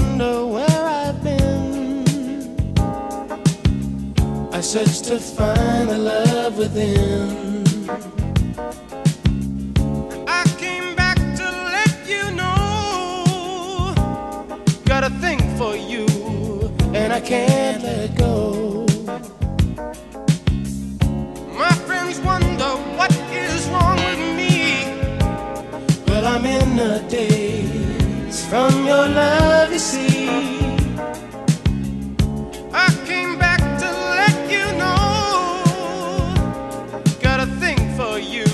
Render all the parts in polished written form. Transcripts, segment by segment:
wonder where I've been. I searched to find the love within. I came back to let you know, got a thing for you, and I can't let it go. My friends wonder what is wrong with me. Well, I'm in a daze from your love, you see. I came back to let you know, got a thing for you,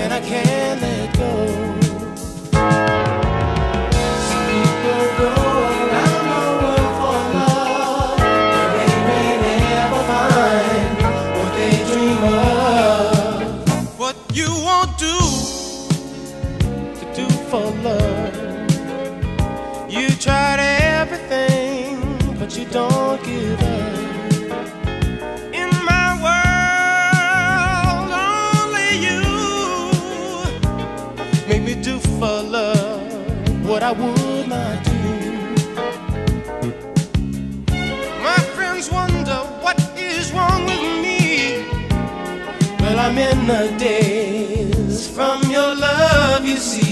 and I can't let go. For love, you tried everything, but you don't give up. In my world, only you make me do for love what I would not do. My friends wonder what is wrong with me. Well, I'm in the daze from your love, you see.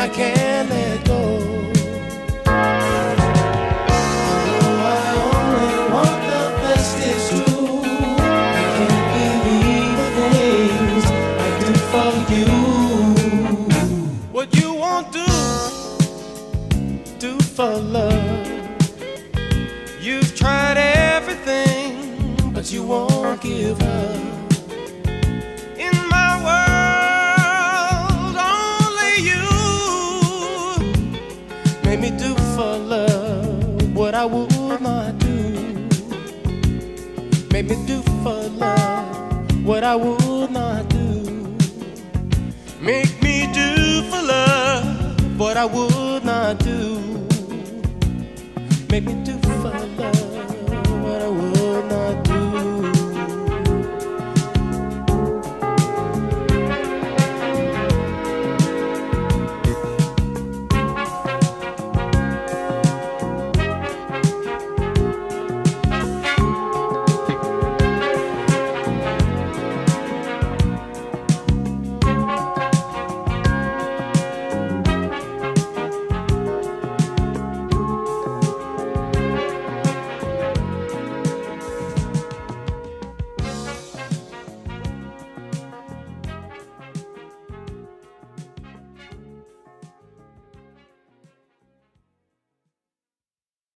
I can't let go. Although I only want the best is true, I can't believe the things I do for you. What you won't do, do for love. You've tried everything, but you won't give up. Made me do for love what I would not do. Made me do for love what I would not do. Make me do for love what I would not do. Make me do for love.